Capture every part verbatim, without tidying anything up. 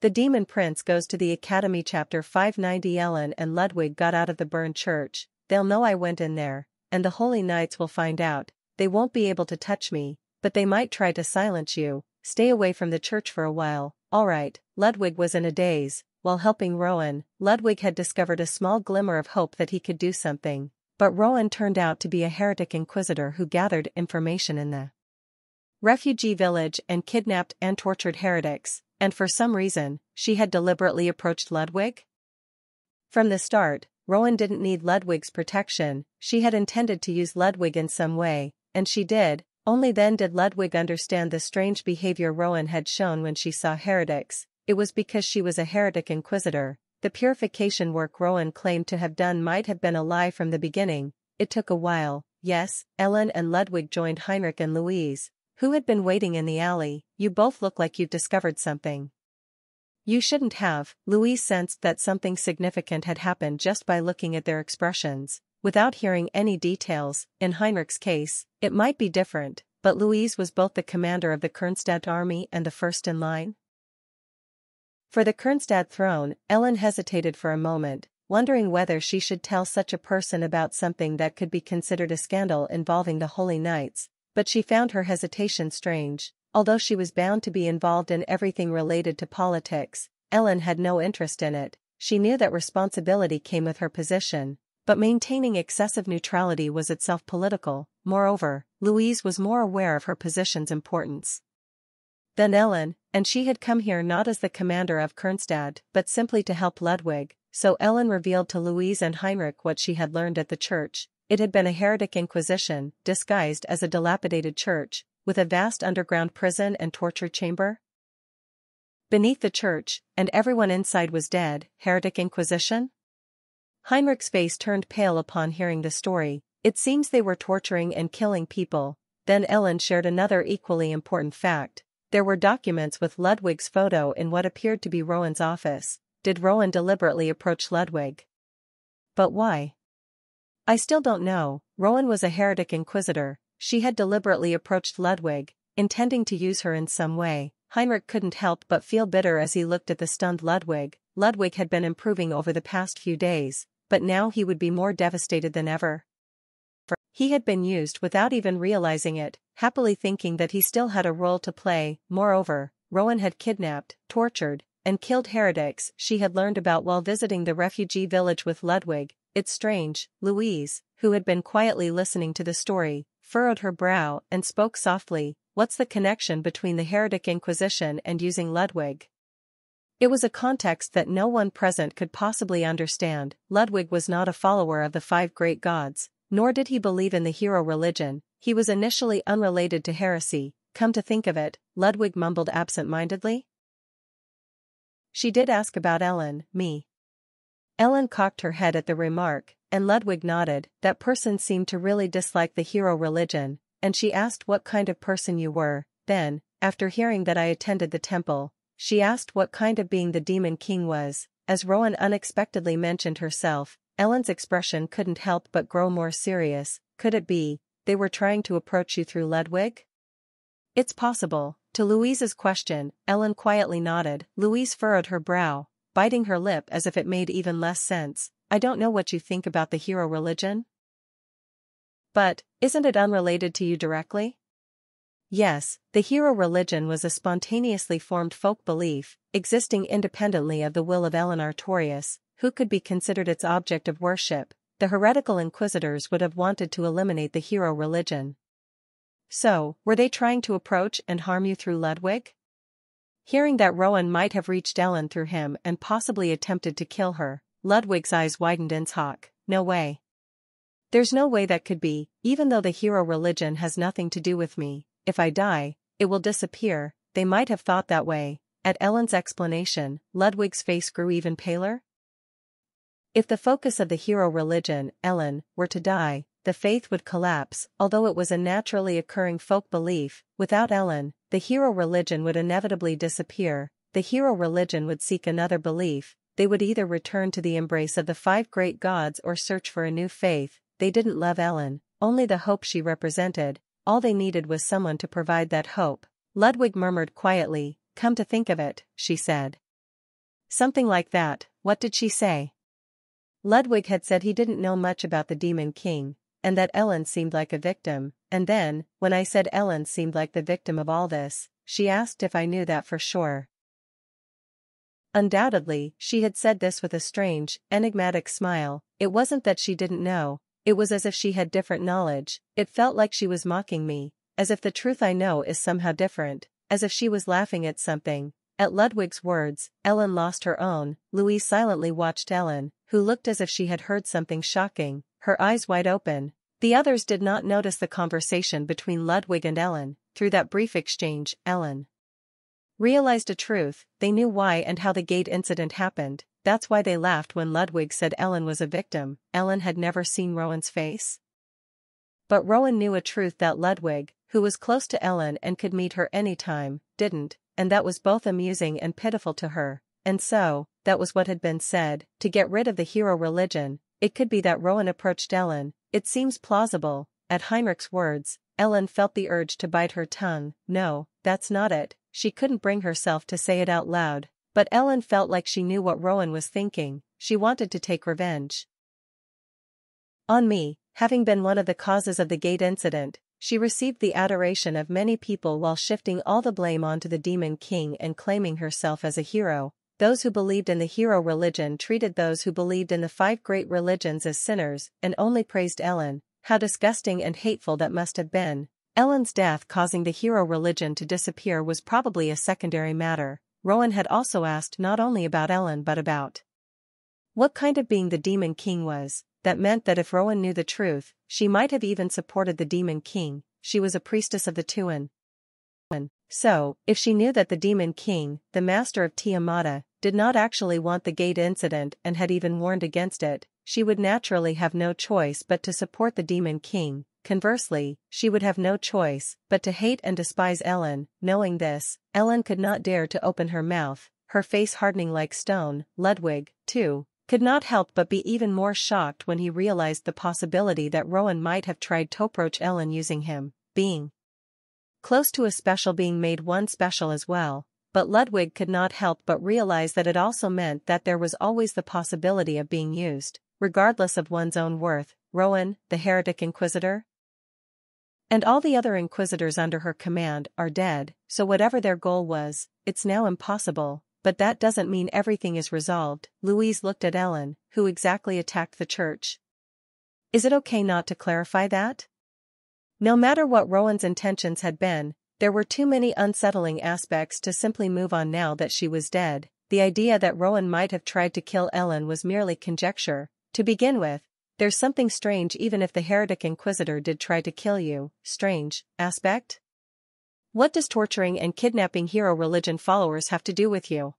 The Demon Prince Goes to the Academy Chapter five ninety. Ellen and Ludwig got out of the burned church. They'll know I went in there, and the holy knights will find out. They won't be able to touch me, but they might try to silence you. Stay away from the church for a while. All right. Ludwig was in a daze. While helping Rowan, Ludwig had discovered a small glimmer of hope that he could do something, but Rowan turned out to be a heretic inquisitor who gathered information in the refugee village and kidnapped and tortured heretics, and for some reason, she had deliberately approached Ludwig? From the start, Rowan didn't need Ludwig's protection. She had intended to use Ludwig in some way, and she did. Only then did Ludwig understand the strange behavior Rowan had shown when she saw heretics. It was because she was a heretic inquisitor. The purification work Rowan claimed to have done might have been a lie from the beginning. It took a while. Yes, Ellen and Ludwig joined Heinrich and Louise, who had been waiting in the alley. You both look like you've discovered something. You shouldn't have. Louise sensed that something significant had happened just by looking at their expressions. Without hearing any details, in Heinrich's case, it might be different, but Louise was both the commander of the Kernstadt army and the first in line. For the Kernstadt throne, Ellen hesitated for a moment, wondering whether she should tell such a person about something that could be considered a scandal involving the Holy Knights, but she found her hesitation strange. Although she was bound to be involved in everything related to politics, Ellen had no interest in it. She knew that responsibility came with her position, but maintaining excessive neutrality was itself political. Moreover, Louise was more aware of her position's importance than Ellen, and she had come here not as the commander of Kernstadt, but simply to help Ludwig, so Ellen revealed to Louise and Heinrich what she had learned at the church. It had been a heretic inquisition, disguised as a dilapidated church, with a vast underground prison and torture chamber beneath the church, and everyone inside was dead. Heretic inquisition? Heinrich's face turned pale upon hearing the story. It seems they were torturing and killing people. Then Ellen shared another equally important fact. There were documents with Ludwig's photo in what appeared to be Rowan's office. Did Rowan deliberately approach Ludwig? But why? I still don't know. Rowan was a heretic inquisitor. She had deliberately approached Ludwig, intending to use her in some way. Heinrich couldn't help but feel bitter as he looked at the stunned Ludwig. Ludwig had been improving over the past few days, but now he would be more devastated than ever. He had been used without even realizing it, happily thinking that he still had a role to play. Moreover, Rowan had kidnapped, tortured, and killed heretics she had learned about while visiting the refugee village with Ludwig. It's strange. Louise, who had been quietly listening to the story, furrowed her brow and spoke softly. What's the connection between the heretic inquisition and using Ludwig? It was a context that no one present could possibly understand. Ludwig was not a follower of the five great gods, nor did he believe in the hero religion. He was initially unrelated to heresy. Come to think of it, Ludwig mumbled absent-mindedly. She did ask about Ellen, me. Ellen cocked her head at the remark, and Ludwig nodded. That person seemed to really dislike the hero religion, and she asked what kind of person you were. Then, after hearing that I attended the temple, she asked what kind of being the Demon King was. As Rowan unexpectedly mentioned herself, Ellen's expression couldn't help but grow more serious. Could it be, they were trying to approach you through Ludwig? It's possible. To Louise's question, Ellen quietly nodded. Louise furrowed her brow, biting her lip as if it made even less sense. I don't know what you think about the hero religion, but isn't it unrelated to you directly? Yes, the hero religion was a spontaneously formed folk belief, existing independently of the will of Ellen Artorius, who could be considered its object of worship. The heretical inquisitors would have wanted to eliminate the hero religion. So, were they trying to approach and harm you through Ludwig? Hearing that Rowan might have reached Ellen through him and possibly attempted to kill her, Ludwig's eyes widened in shock. No way. There's no way that could be. Even though the hero religion has nothing to do with me, if I die, it will disappear. They might have thought that way. At Ellen's explanation, Ludwig's face grew even paler. If the focus of the hero religion, Ellen, were to die, the faith would collapse. Although it was a naturally occurring folk belief, without Ellen, the hero religion would inevitably disappear. The hero religion would seek another belief. They would either return to the embrace of the five great gods or search for a new faith. They didn't love Ellen, only the hope she represented. All they needed was someone to provide that hope. Ludwig murmured quietly. Come to think of it, she said. Something like that. What did she say? Ludwig had said he didn't know much about the Demon King, and that Ellen seemed like a victim, and then, when I said Ellen seemed like the victim of all this, she asked if I knew that for sure. Undoubtedly, she had said this with a strange, enigmatic smile. It wasn't that she didn't know, it was as if she had different knowledge. It felt like she was mocking me, as if the truth I know is somehow different, as if she was laughing at something. At Ludwig's words, Ellen lost her own. Louise silently watched Ellen, who looked as if she had heard something shocking, her eyes wide open. The others did not notice the conversation between Ludwig and Ellen. Through that brief exchange, Ellen realized a truth. They knew why and how the gate incident happened. That's why they laughed when Ludwig said Ellen was a victim. Ellen had never seen Rowan's face. But Rowan knew a truth that Ludwig, who was close to Ellen and could meet her any time, didn't, and that was both amusing and pitiful to her. And so, that was what had been said, to get rid of the hero religion. It could be that Rowan approached Ellen. It seems plausible. At Heinrich's words, Ellen felt the urge to bite her tongue. No, that's not it. She couldn't bring herself to say it out loud, but Ellen felt like she knew what Rowan was thinking. She wanted to take revenge on me, having been one of the causes of the gate incident. She received the adoration of many people while shifting all the blame onto the Demon King and claiming herself as a hero. Those who believed in the hero religion treated those who believed in the five great religions as sinners and only praised Ellen. How disgusting and hateful that must have been. Ellen's death causing the hero religion to disappear was probably a secondary matter. Rowan had also asked not only about Ellen but about what kind of being the Demon King was. That meant that if Rowan knew the truth, she might have even supported the Demon King. She was a priestess of the Tuan. So, if she knew that the Demon King, the master of Tiamatta, did not actually want the gate incident and had even warned against it, she would naturally have no choice but to support the Demon King. Conversely, she would have no choice but to hate and despise Ellen. Knowing this, Ellen could not dare to open her mouth, her face hardening like stone. Ludwig, too, could not help but be even more shocked when he realized the possibility that Rowan might have tried to approach Ellen using him. Being close to a special being made one special as well, but Ludwig could not help but realize that it also meant that there was always the possibility of being used, regardless of one's own worth. Rowan, the heretic inquisitor, and all the other inquisitors under her command are dead, so whatever their goal was, it's now impossible. But that doesn't mean everything is resolved. Louise looked at Ellen. Who exactly attacked the church? Is it okay not to clarify that? No matter what Rowan's intentions had been, there were too many unsettling aspects to simply move on now that she was dead. The idea that Rowan might have tried to kill Ellen was merely conjecture. To begin with, there's something strange even if the heretic inquisitor did try to kill you. Strange aspect? What does torturing and kidnapping hero religion followers have to do with you?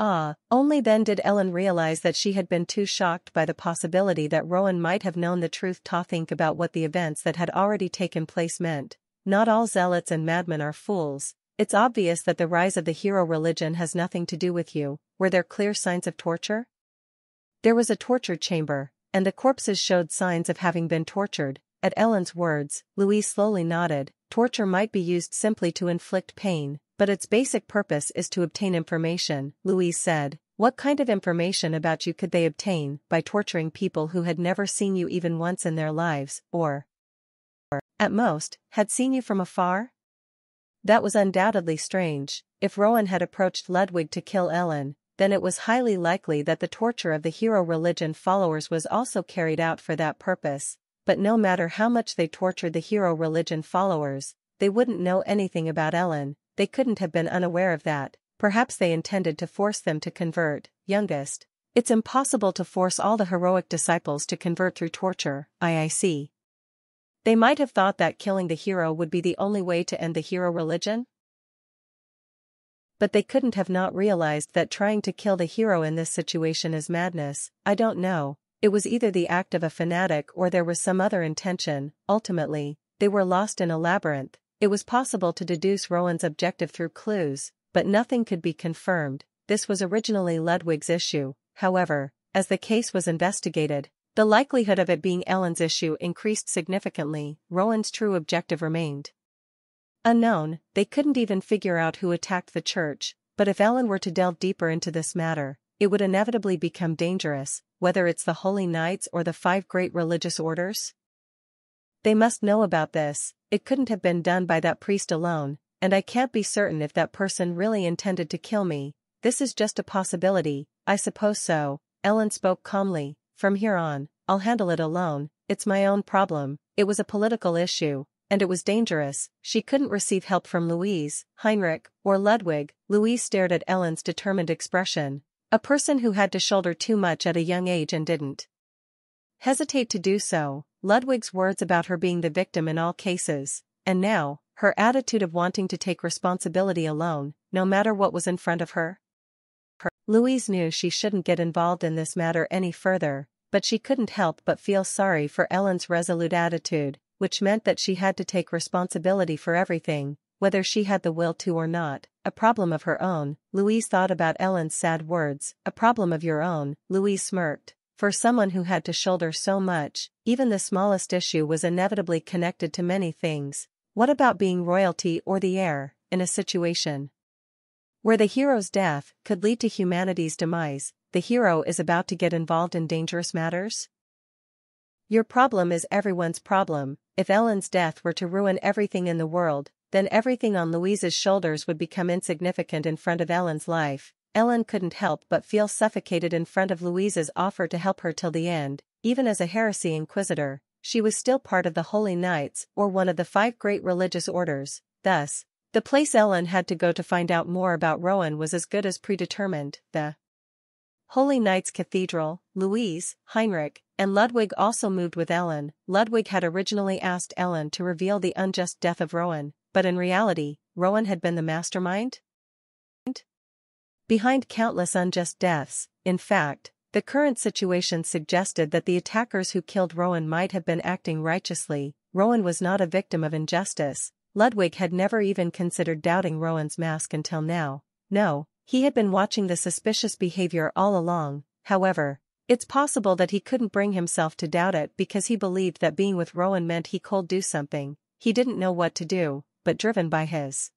Ah, only then did Ellen realize that she had been too shocked by the possibility that Rowan might have known the truth to think about what the events that had already taken place meant. Not all zealots and madmen are fools. It's obvious that the rise of the hero religion has nothing to do with you. Were there clear signs of torture? There was a torture chamber, and the corpses showed signs of having been tortured. At Ellen's words, Louise slowly nodded. Torture might be used simply to inflict pain, but its basic purpose is to obtain information. Louise said, what kind of information about you could they obtain by torturing people who had never seen you even once in their lives, or, or at most, had seen you from afar? That was undoubtedly strange. If Rowan had approached Ludwig to kill Ellen, then it was highly likely that the torture of the hero religion followers was also carried out for that purpose. But no matter how much they tortured the hero religion followers, they wouldn't know anything about Ellen. They couldn't have been unaware of that. Perhaps they intended to force them to convert. Youngest, it's impossible to force all the heroic disciples to convert through torture. I I C. They might have thought that killing the hero would be the only way to end the hero religion? But they couldn't have not realized that trying to kill the hero in this situation is madness. I don't know. It was either the act of a fanatic or there was some other intention. Ultimately, they were lost in a labyrinth. It was possible to deduce Rowan's objective through clues, but nothing could be confirmed. This was originally Ludwig's issue. However, as the case was investigated, the likelihood of it being Ellen's issue increased significantly. Rowan's true objective remained unknown. They couldn't even figure out who attacked the church, but if Ellen were to delve deeper into this matter, it would inevitably become dangerous, whether it's the Holy Knights or the five great religious orders. They must know about this, it couldn't have been done by that priest alone, and I can't be certain if that person really intended to kill me. This is just a possibility, I suppose so, Ellen spoke calmly. From here on, I'll handle it alone, it's my own problem. It was a political issue, and it was dangerous. She couldn't receive help from Louise, Heinrich, or Ludwig. Louise stared at Ellen's determined expression. A person who had to shoulder too much at a young age and didn't hesitate to do so, Ludwig's words about her being the victim in all cases, and now, her attitude of wanting to take responsibility alone, no matter what was in front of her. her. Louise knew she shouldn't get involved in this matter any further, but she couldn't help but feel sorry for Ellen's resolute attitude, which meant that she had to take responsibility for everything, whether she had the will to or not. A problem of her own, Louise thought about Ellen's sad words. A problem of your own, Louise smirked. For someone who had to shoulder so much, even the smallest issue was inevitably connected to many things. What about being royalty or the heir, in a situation where the hero's death could lead to humanity's demise? The hero is about to get involved in dangerous matters? Your problem is everyone's problem. If Ellen's death were to ruin everything in the world, then everything on Louise's shoulders would become insignificant in front of Ellen's life. Ellen couldn't help but feel suffocated in front of Louise's offer to help her till the end. Even as a heresy inquisitor, she was still part of the Holy Knights or one of the five great religious orders. Thus, the place Ellen had to go to find out more about Rowan was as good as predetermined. The Holy Knights Cathedral, Louise, Heinrich, and Ludwig also moved with Ellen. Ludwig had originally asked Ellen to reveal the unjust death of Rowan, but in reality, Rowan had been the mastermind behind countless unjust deaths. In fact, the current situation suggested that the attackers who killed Rowan might have been acting righteously. Rowan was not a victim of injustice. Ludwig had never even considered doubting Rowan's mask until now. No, he had been watching the suspicious behavior all along. However, it's possible that he couldn't bring himself to doubt it because he believed that being with Rowan meant he could do something. He didn't know what to do, but driven by his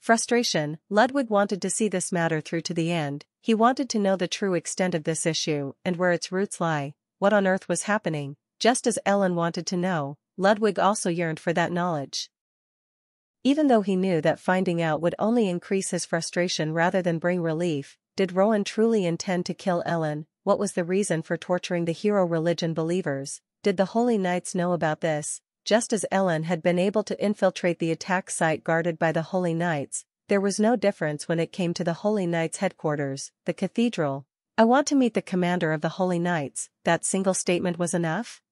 frustration, Ludwig wanted to see this matter through to the end. He wanted to know the true extent of this issue and where its roots lie. What on earth was happening? Just as Ellen wanted to know, Ludwig also yearned for that knowledge. Even though he knew that finding out would only increase his frustration rather than bring relief, did Rowan truly intend to kill Ellen? What was the reason for torturing the hero religion believers? Did the Holy Knights know about this? Just as Ellen had been able to infiltrate the attack site guarded by the Holy Knights, there was no difference when it came to the Holy Knights' headquarters, the cathedral. I want to meet the commander of the Holy Knights. That single statement was enough?